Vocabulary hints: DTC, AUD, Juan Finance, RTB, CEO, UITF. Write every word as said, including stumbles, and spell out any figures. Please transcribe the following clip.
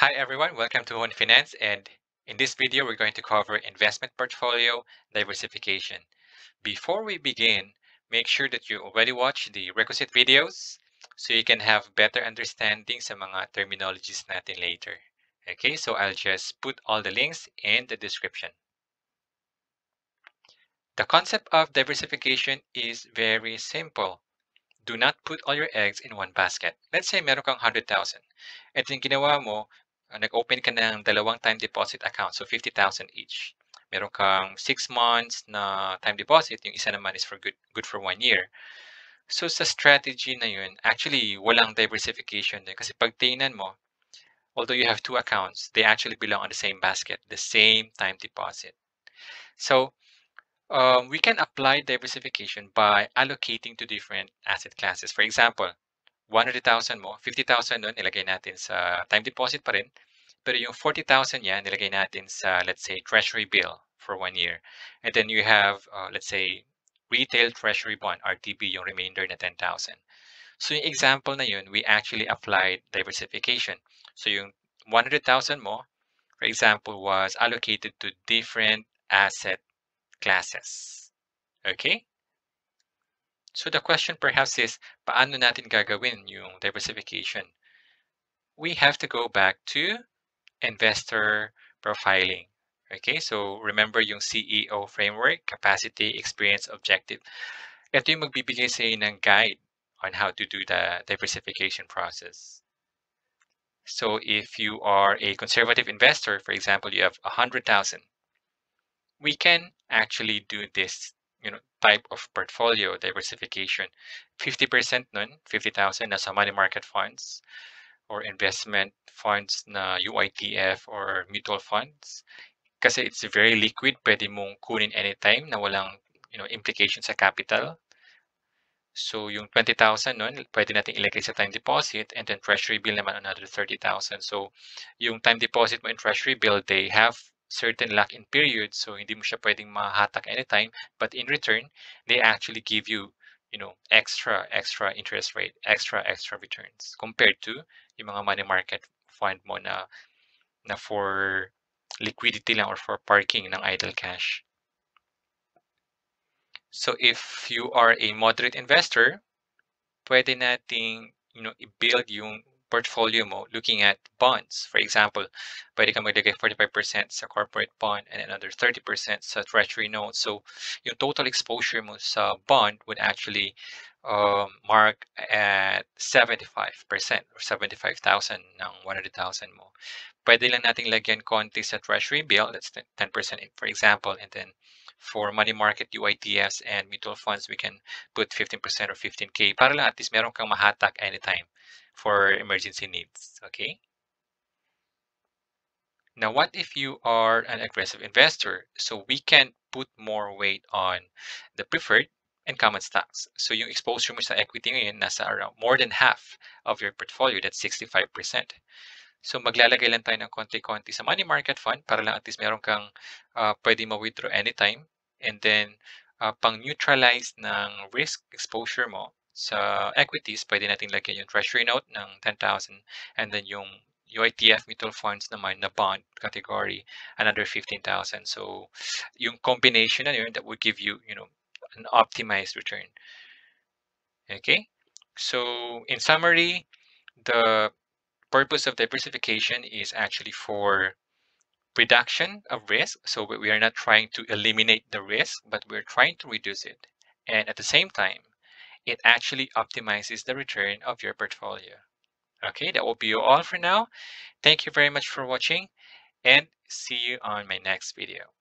Hi everyone, welcome to Juan Finance, and in this video we're going to cover investment portfolio diversification. Before we begin, make sure that you already watch the requisite videos so you can have better understanding sa mga terminologies natin later. Okay, so I'll just put all the links in the description. The concept of diversification is very simple. Do not put all your eggs in one basket. Let's say meron kang one hundred thousand. Ito yung ginawa mo, nag-open ka ng dalawang time deposit account, so fifty thousand each. Meron kang six months na time deposit, yung isa naman is for good, good for one year. So sa strategy na yun, actually walang diversification din. Kasi pag tingnan mo, although you have two accounts, they actually belong on the same basket, the same time deposit. So, Um, we can apply diversification by allocating to different asset classes. For example, one hundred thousand mo, fifty thousand doon nilagay natin sa time deposit pa rin, pero yung forty thousand yan nilagay natin sa, let's say, treasury bill for one year. And then you have, uh, let's say, retail treasury bond, R T B, yung remainder na ten thousand. So yung example na yun, we actually applied diversification. So yung one hundred thousand mo, for example, was allocated to different asset classes. Okay? So the question perhaps is, paano natin gagawin yung diversification? We have to go back to investor profiling. Okay? So remember yung C E O framework, capacity, experience, objective. Ito yung magbibigay sa inyo ng guide on how to do the diversification process. So if you are a conservative investor, for example, you have one hundred thousand. We can actually do this, you know, type of portfolio diversification. fifty percent nun, fifty thousand nasa money market funds or investment funds na U I T F or mutual funds. Kasi it's very liquid, pwede mong kunin anytime na walang, you know, implications sa capital. So yung twenty thousand nun, pwede natin ilagay sa time deposit, and then treasury bill naman another thirty thousand. So yung time deposit mo and treasury bill, they have certain lock-in period, so hindi mo siya pwedeng mahatak anytime, but in return, they actually give you, you know, extra, extra interest rate, extra, extra returns compared to yung mga money market fund mo na, na for liquidity lang or for parking ng idle cash. So if you are a moderate investor, pwede nating, you know, i-build yung portfolio mo looking at bonds. For example, pwede kang maglagay forty-five percent sa corporate bond and another thirty percent sa treasury note. So yung total exposure mo sa bond would actually um, mark at seventy-five percent or seventy-five thousand ng one hundred thousand mo. Pwede lang natin lagyan konti sa treasury bill, that's ten percent for example, and then for money market, U I T Fs and mutual funds, we can put fifteen percent or fifteen K para lang at least meron kang mahatak anytime for emergency needs. Okay? Now, what if you are an aggressive investor? So we can put more weight on the preferred and common stocks. So yung exposure mo sa equity ngayon nasa around more than half of your portfolio, that's sixty-five percent. So maglalagay lang tayo ng konti-konti sa money market fund para lang at least meron kang uh, pwede ma-withdraw anytime, and then uh, pang-neutralize ng risk exposure mo sa equities, pwede natin lagyan yung treasury note ng ten thousand, and then yung U I T F mutual funds naman na bond category, another fifteen thousand. So yung combination na yun that would give you, you know, an optimized return. Okay? So in summary, the purpose of diversification is actually for reduction of risk. So we are not trying to eliminate the risk, but we're trying to reduce it. And at the same time, it actually optimizes the return of your portfolio. Okay, that will be all for now. Thank you very much for watching, and see you on my next video.